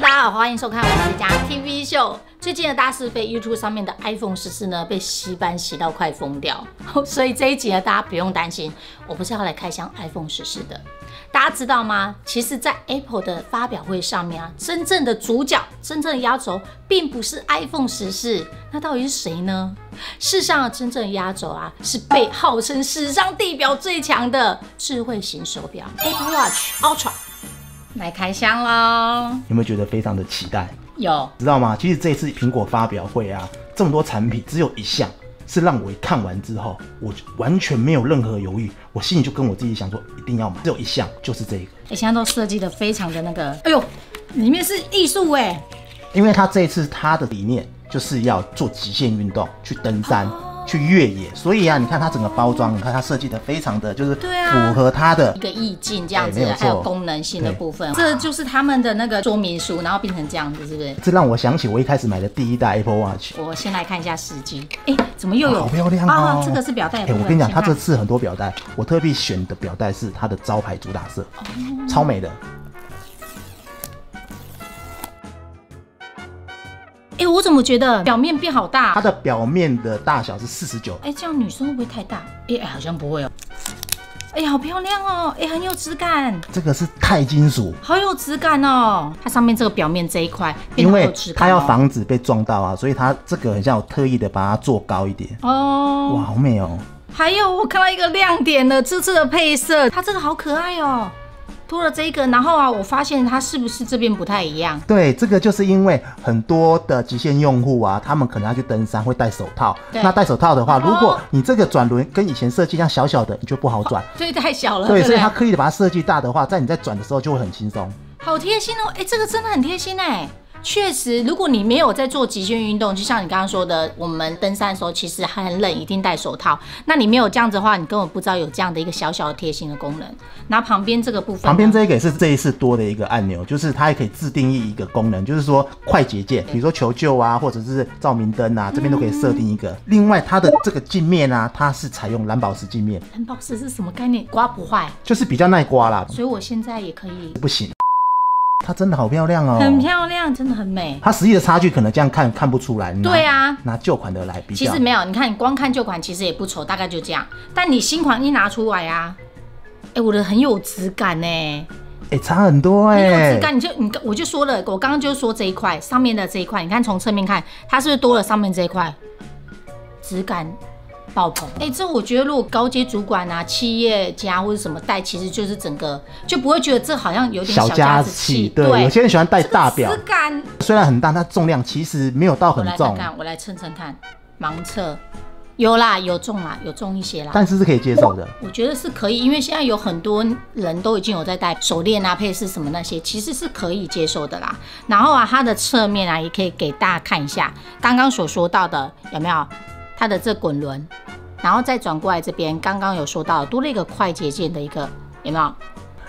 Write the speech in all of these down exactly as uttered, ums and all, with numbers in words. Hello， 大家好，欢迎收看我的家 T V 秀。最近的大事被 YouTube 上面的 iPhone 十四呢被洗版洗到快疯掉，所以这一集呢大家不用担心，我不是要来开箱 iPhone 十四的。大家知道吗？其实，在 Apple 的发表会上面啊，真正的主角、真正的压轴，并不是 iPhone 十四，那到底是谁呢？世上的真正的压轴啊，是被号称史上地表最强的智慧型手表 Apple Watch Ultra。 来开箱喽！有没有觉得非常的期待？有，知道吗？其实这次苹果发表会啊，这么多产品，只有一项是让我看完之后，我完全没有任何犹豫，我心里就跟我自己想说，一定要买。只有一项，就是这个。哎、欸，现在都设计的非常的那个，哎呦，里面是艺术哎。因为它这一次它的理念就是要做极限运动，去登山。哦 去越野，所以啊，你看它整个包装，你看它设计的非常的就是符合它的、啊、一个意境这样子，欸、还有功能性的部分，这就是他们的那个说明书，然后变成这样子，是不是？这让我想起我一开始买的第一代 Apple Watch。我先来看一下时机，哎、欸，怎么又有？啊、好漂亮哦！啊、这个是表带。哎、欸，我跟你讲，它这次很多表带，我特地选的表带是它的招牌主打色，哦、超美的。 哎、欸，我怎么觉得表面变好大？它的表面的大小是四十九。哎，这样女生会不会太大？哎、欸，好像不会哦、喔。哎、欸，好漂亮哦、喔！哎、欸，很有质感。这个是钛金属，好有质感哦、喔。它上面这个表面这一块，因为它要防止被撞到啊，所以它这个很像我特意的把它做高一点。哦，哇，好美哦、喔。还有，我看到一个亮点了，这次的配色，它这个好可爱哦、喔。 多了这个，然后啊，我发现它是不是这边不太一样？对，这个就是因为很多的极限用户啊，他们可能要去登山会戴手套。那戴手套的话，如果你这个转轮跟以前设计一样小小的，你就不好转，所以太小了。对，所以他刻意的把它设计大的话，在你在转的时候就会很轻松。好贴心哦，哎，这个真的很贴心哎。 确实，如果你没有在做极限运动，就像你刚刚说的，我们登山的时候其实还很冷，一定戴手套。那你没有这样子的话，你根本不知道有这样的一个小小的贴心的功能。然后旁边这个部分，旁边这个也是这一次多的一个按钮，就是它也可以自定义一个功能，就是说快捷键，比如说求救啊，或者是照明灯啊，这边都可以设定一个。嗯、另外，它的这个镜面啊，它是采用蓝宝石镜面。蓝宝石是什么概念？刮不坏，就是比较耐刮啦。所以我现在也可以。不行。 它真的好漂亮哦，很漂亮，真的很美。它实际的差距可能这样看看不出来。对啊，拿旧款的来比较，其实没有。你看，你光看旧款其实也不丑，大概就这样。但你新款一拿出来啊，哎、欸，我的很有质感哎，哎、欸，差很多哎、欸。很有质感，你就你我就说了，我刚刚就说这一块上面的这一块，你看从侧面看，它是不是多了上面这一块质感？ 爆棚！哎、欸，这我觉得，如果高阶主管啊、企业家或者什么戴，其实就是整个就不会觉得这好像有点小家子气。对，對有些人喜欢戴大表，质感虽然很大，但重量其实没有到很重。我来看看，我来称称看，盲测有啦，有重啦，有重一些啦，但是是可以接受的。我觉得是可以，因为现在有很多人都已经有在戴手链啊、配饰什么那些，其实是可以接受的啦。然后啊，它的侧面啊，也可以给大家看一下，刚刚所说到的有没有？ 它的这滚轮，然后再转过来这边，刚刚有说到多了一个快捷键的一个，有没有？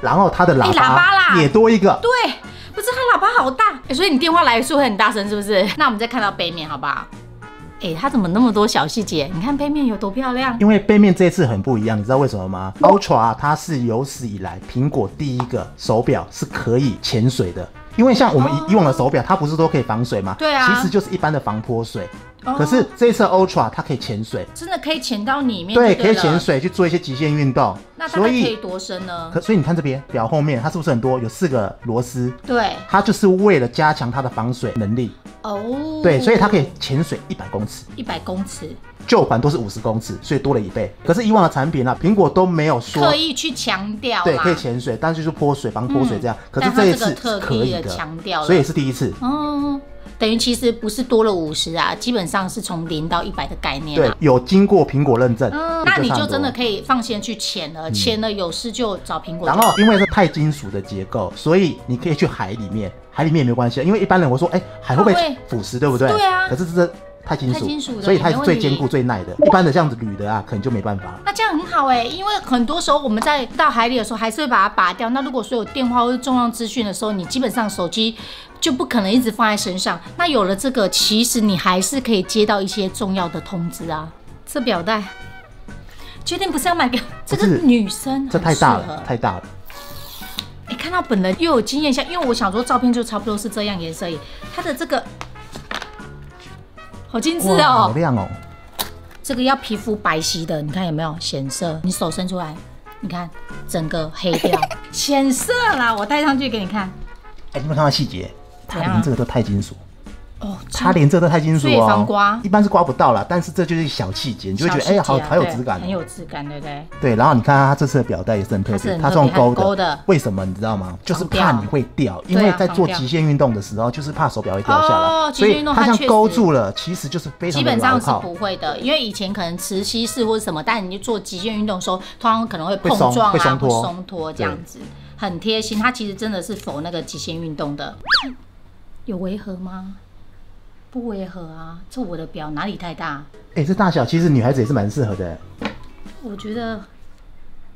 然后它的喇叭也多一个，欸、对，不是它喇叭好大、欸，所以你电话来是会很大声，是不是？那我们再看到背面好不好？哎、欸，它怎么那么多小细节？你看背面有多漂亮？因为背面这次很不一样，你知道为什么吗 ？Ultra 它是有史以来苹果第一个手表是可以潜水的。 因为像我们以往的手表，它不是都可以防水吗？对啊，其实就是一般的防泼水。哦、可是这一次 Ultra 它可以潜水，真的可以潜到里面對。对，可以潜水去做一些极限运动。那它可以多深呢？可所以你看这边表后面，它是不是很多有四个螺丝？对，它就是为了加强它的防水能力。哦，对，所以它可以潜水一百公尺。一百公尺。 旧款都是五十公尺，所以多了一倍。可是以往的产品啊，苹果都没有说刻意去强调，对，可以潜水，但就是泼水、防泼水这样。嗯、可是这一次可以的，强调，所以也是第一次。嗯，等于其实不是多了五十啊，基本上是从零到一百的概念、啊。对，有经过苹果认证，嗯、那你就真的可以放心去潜了，潜、嗯、了有事就找苹果。然后因为是钛金属的结构，所以你可以去海里面，海里面也没关系，因为一般人会说，哎、欸，海会不会腐蚀，对不对？对啊。可是这。 钛金属，所以它是最坚固、最耐的。一般的这样子铝的啊，可能就没办法。那这样很好哎、欸，因为很多时候我们在到海里的时候，还是会把它拔掉。那如果说有电话或者重要资讯的时候，你基本上手机就不可能一直放在身上。那有了这个，其实你还是可以接到一些重要的通知啊。这表带，确定不是要买给这个女生？这太大了，太大了。哎、欸，看到本人又有惊艳一下，因为我想说照片就差不多是这样颜色耶。它的这个好精致哦，好亮哦。这个要皮肤白皙的，你看有没有显色？你手伸出来，你看整个黑掉，显色啦。我戴上去给你看。哎、欸，你们看到细节，它连这个都钛金属。 哦，它连这都钛金属哦，防刮一般是刮不到啦，但是这就是小细节，你就会觉得哎、欸，好好有质感，很有质感，对不对？对，然后你看它这次的表带也是很特别，它是用勾的，为什么你知道吗？就是怕你会掉，因为在做极限运动的时候，就是怕手表会掉下来，所以它像勾住了，其实就是非常基本上是不会的，因为以前可能磁吸式或者什么，但你做极限运动的时候，通常可能会碰撞啊，会松脱这样子，很贴心。它其实真的是否那个极限运动的，有违和吗？ 不违和啊，这我的表哪里太大、啊？哎、欸，这大小其实女孩子也是蛮适合的。我觉得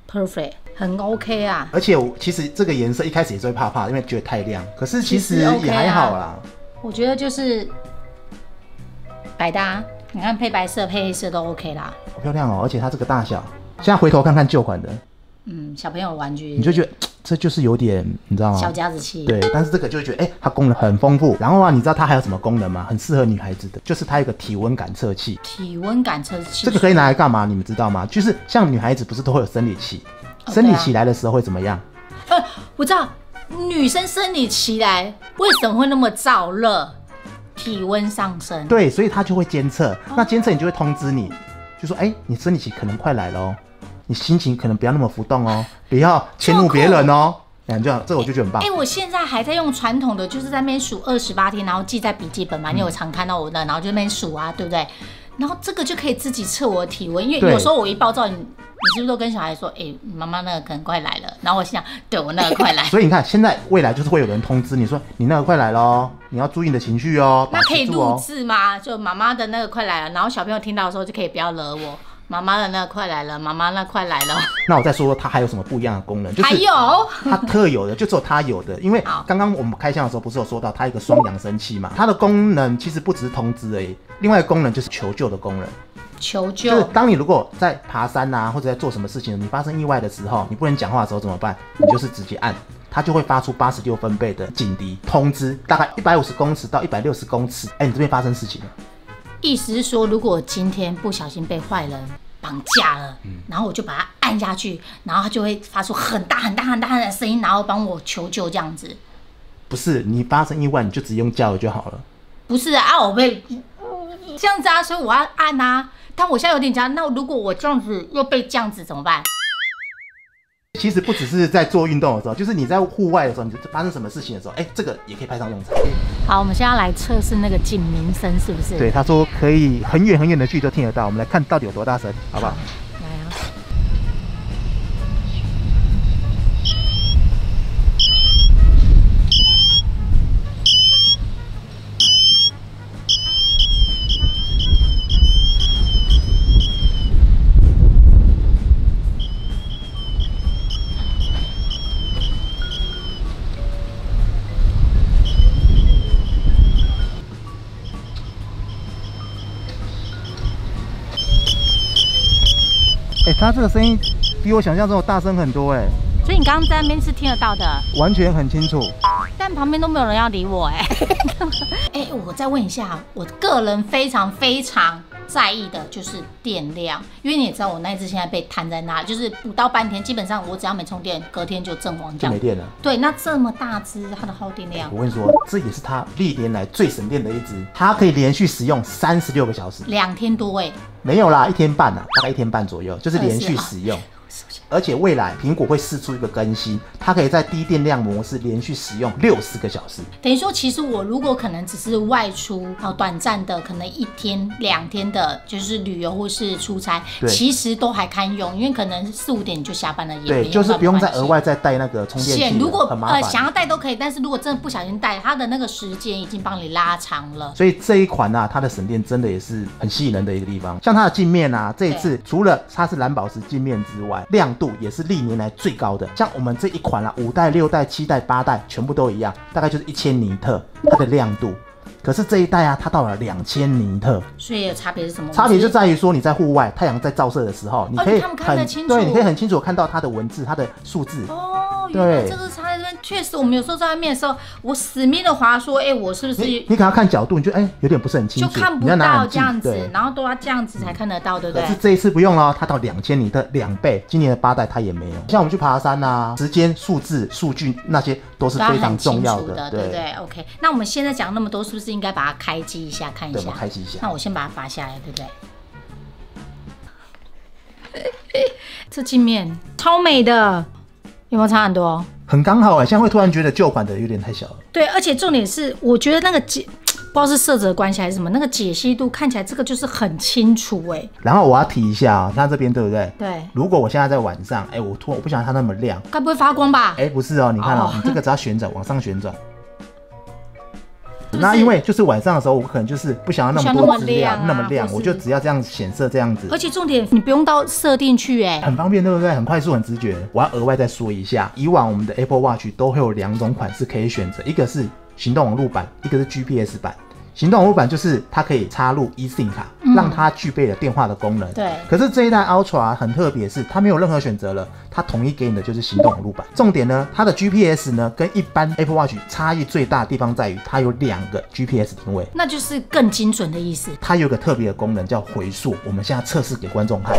perfect 很 OK 啊。而且我其实这个颜色一开始也是会怕怕，因为觉得太亮。可是其实也还好啦。OK 啊、我觉得就是百搭，你看配白色、配黑色都 OK 啦。好漂亮哦，而且它这个大小，现在回头看看旧款的，嗯，小朋友玩具，你就觉得。 这就是有点，你知道吗？小家子气。对，但是这个就觉得，哎、欸，它功能很丰富。然后啊，你知道它还有什么功能吗？很适合女孩子的，就是它有个体温感测器。体温感测器，这个可以拿来干嘛？你们知道吗？就是像女孩子不是都会有生理期，哦、生理期来的时候会怎么样？呃，我知道，女生生理期来为什么会那么燥热？体温上升。对，所以它就会监测。哦、那监测你就会通知你，就说，哎、欸，你生理期可能快来咯。 你心情可能不要那么浮动哦，不要迁怒别人哦。哎，这样，这我就觉得很棒。哎、欸，我现在还在用传统的，就是在那边数二十八天，然后记在笔记本嘛。嗯、你有常看到我的，然后就那边数啊，对不对？然后这个就可以自己测我的体温，因为有时候我一暴躁，你你是不是都跟小孩说，哎、欸，妈妈那个可能快来了？然后我想，对我那个快来。所以你看，现在未来就是会有人通知你说，你那个快来咯，你要注意你的情绪哦。那可以录制吗？就妈妈的那个快来了，然后小朋友听到的时候就可以不要惹我。 妈妈的那快来了，妈妈那快来了。那我再说说它还有什么不一样的功能，就是还有它特有的，就只有它有的。因为刚刚我们开箱的时候不是有说到它一个双扬声器嘛，它的功能其实不只是通知而已，另外一个功能就是求救的功能。求救就是当你如果在爬山啊，或者在做什么事情，你发生意外的时候，你不能讲话的时候怎么办？你就是直接按，它就会发出八十六分贝的警笛通知，大概一百五十公尺到一百六十公尺，哎、欸，你这边发生事情了。 意思是说，如果今天不小心被坏人绑架了，嗯、然后我就把它按下去，然后它就会发出很大很大很大的声音，然后帮我求救这样子。不是，你发生意外你就只用叫就好了。不是啊，我被这样子啊，所以我要按啊。但我现在有点僵，那如果我这样子又被这样子怎么办？ 其实不只是在做运动的时候，就是你在户外的时候，你发生什么事情的时候，哎、欸，这个也可以派上用场。好，我们现在要来测试那个警鸣声，是不是？对，他说可以很远很远的距离都听得到。我们来看到底有多大声，好不好？来啊！哎、欸，它这个声音比我想象中的大声很多哎、欸，所以你刚刚在那边是听得到的，完全很清楚。但旁边都没有人要理我哎、欸。哎欸，我再问一下，我个人非常非常在意的就是电量，因为你也知道我那一只现在被摊在那，就是不到半天，基本上我只要没充电，隔天就阵亡这样。就没电了。对，那这么大只，它的耗电量、欸，我跟你说，这也是它历年来最省电的一只，它可以连续使用三十六个小时，两天多哎、欸。 没有啦，一天半啦，大概一天半左右，就是连续使用。而且未来苹果会释出一个更新，它可以在低电量模式连续使用六十个小时。等于说，其实我如果可能只是外出，然后短暂的，可能一天两天的，就是旅游或是出差，其实都还堪用，因为可能四五点就下班了，也对，就是不用再额外再带那个充电线。如果呃想要带都可以，但是如果真的不小心带，它的那个时间已经帮你拉长了。所以这一款啊，它的省电真的也是很吸引人的一个地方。像它的镜面啊，这一次除了它是蓝宝石镜面之外，亮。 度也是历年来最高的，像我们这一款啦、啊，五代、六代、七代、八代全部都一样，大概就是一千尼特它的亮度。可是这一代啊，它到了两千尼特，所以差别是什么？差别就在于说你在户外太阳在照射的时候，你可以很、哦、你看不看得清楚，对，你可以很清楚看到它的文字、它的数字。哦，原来这个差在这边确实我们有时候在外面的时候，我死命的滑说，哎、欸，我是不是你你给他看角度，你就哎、欸、有点不是很清楚，就看不到这样子，然后都要这样子才看得到，嗯、对不对？可是这一次不用了，它到两千尼的两倍，今年的八代它也没有。像我们去爬山啊，时间、数字、数据那些都是非常重要的，的对不 对, 對 ？OK， 那我们现在讲那么多，是不是应该把它开机一下看一下？对，我们开机一下。那我先把它拔下来，对不对？ 这镜面超美的，有没有差很多？很刚好哎、欸，现在会突然觉得旧款的有点太小了。对，而且重点是，我觉得那个解，不知道是色泽关系还是什么，那个解析度看起来这个就是很清楚哎、欸。然后我要提一下啊、喔，它这边对不对？对。如果我现在在晚上，哎、欸，我突然我不想它那么亮，该不会发光吧？哎、欸，不是哦、喔，你看哦、喔， oh. 你这个只要旋转往上旋转。 那因为就是晚上的时候，我可能就是不想要那么多资料那么亮，我就只要这样显色这样子。而且重点，你不用到设定去，哎，很方便，对不对？很快速，很直觉。我要额外再说一下，以往我们的 Apple Watch 都会有两种款式可以选择，一个是行动网络版，一个是 G P S 版。 行动网络版就是它可以插入 eSIM 卡，嗯、让它具备了电话的功能。对。可是这一代 Ultra 很特别，是它没有任何选择了，它统一给你的就是行动网络版。重点呢，它的 G P S 呢跟一般 Apple Watch 差异最大的地方在于它有两个 G P S 定位，那就是更精准的意思。它有一个特别的功能叫回溯，我们现在测试给观众看。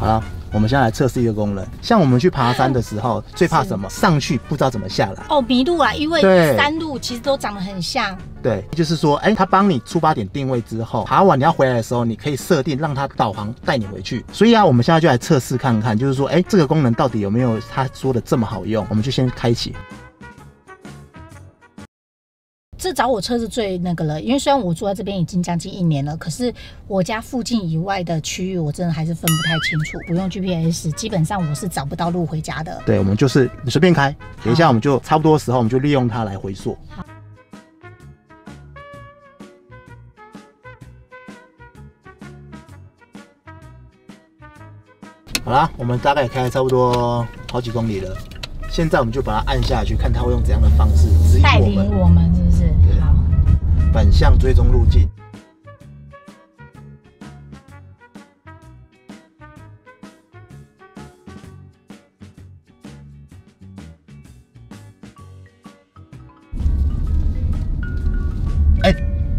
好了。 我们现在来测试一个功能，像我们去爬山的时候，最怕什么？上去不知道怎么下来哦，迷路啦，因为山路其实都长得很像。对，就是说，哎、欸，它帮你出发点定位之后，爬完你要回来的时候，你可以设定让它导航带你回去。所以啊，我们现在就来测试看看，就是说，哎、欸，这个功能到底有没有他说的这么好用？我们就先开启。 这找我车是最那个了，因为虽然我住在这边已经将近一年了，可是我家附近以外的区域，我真的还是分不太清楚。不用 G P S， 基本上我是找不到路回家的。对，我们就是你随便开，等一下我们就差不多的时候，我们就利用它来回溯。好。 好啦，我们大概开了差不多好几公里了，现在我们就把它按下去，看它会用怎样的方式指引我们。带领我们。 反向追踪路径。哎、欸，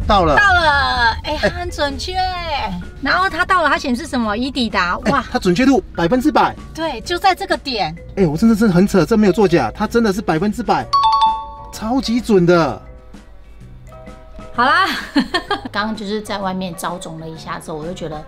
到了，到了，哎、欸，很准确。欸、然后它到了，它显示什么？已抵达。哇，欸、它准确度百分之百。对，就在这个点。哎、欸，我真的是很扯，这没有作假，它真的是百分之百，超级准的。 好啦，刚刚就是在外面招总了一下之后，我就觉得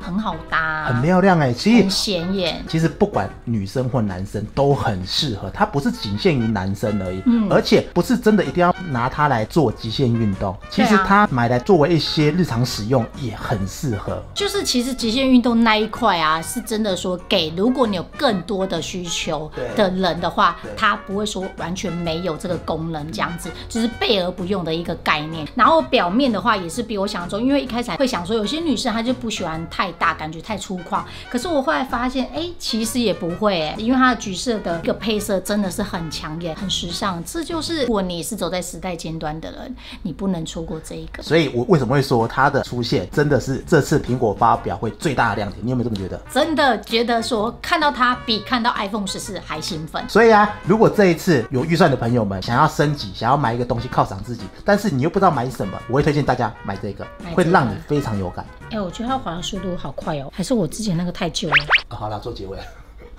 很好搭、啊，很漂亮哎、欸，其实很显眼。其实不管女生或男生都很适合，它不是仅限于男生而已，嗯，而且不是真的一定要拿它来做极限运动，其实它买来作为一些日常使用也很适合。就是其实极限运动那一块啊，是真的说给如果你有更多的需求的人的话，它不会说完全没有这个功能，这样子就是备而不用的一个概念。然后 然后表面的话也是比我想象中，因为一开始会想说有些女生她就不喜欢太大，感觉太粗犷。可是我后来发现，哎，其实也不会哎，因为它的橘色的一个配色真的是很抢眼、很时尚。这就是如果你是走在时代尖端的人，你不能错过这一个。所以我为什么会说它的出现真的是这次苹果发表会最大的亮点？你有没有这么觉得？真的觉得说看到它比看到 iPhone 十四还兴奋。所以啊，如果这一次有预算的朋友们想要升级，想要买一个东西犒赏自己，但是你又不知道买什么。 我会推荐大家买这个，这个、会让你非常有感。哎、欸，我觉得它滑的速度好快哦，还是我之前那个太旧了。哦、好啦，做结尾。啊、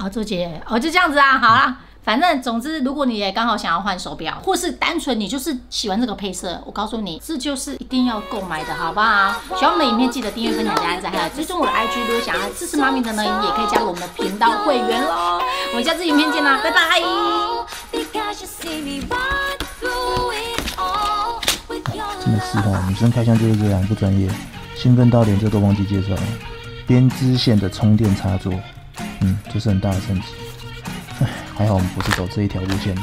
哦，做结尾，哦，就这样子啊，好啦。嗯 反正，总之，如果你也刚好想要换手表，或是单纯你就是喜欢这个配色，我告诉你，这就是一定要购买的，好不好？喜欢我们的影片，记得订阅、分享、加按赞，还有追踪我的 I G。如果想要支持妈咪的呢，也可以加入我们的频道会员喽。我们下次影片见啦，拜拜。 真的是哦，女生开箱就是这样，不专业，兴奋到连这都忘记介绍了。编织线的充电插座，嗯，这是很大的升级。唉，还好我们不是走这一条路线的。